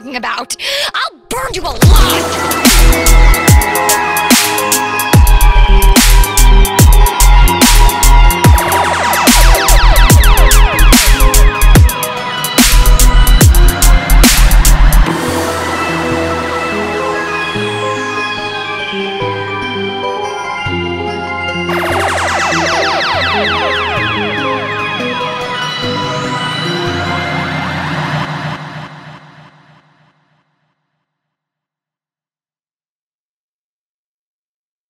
talking about. I'll burn you alive!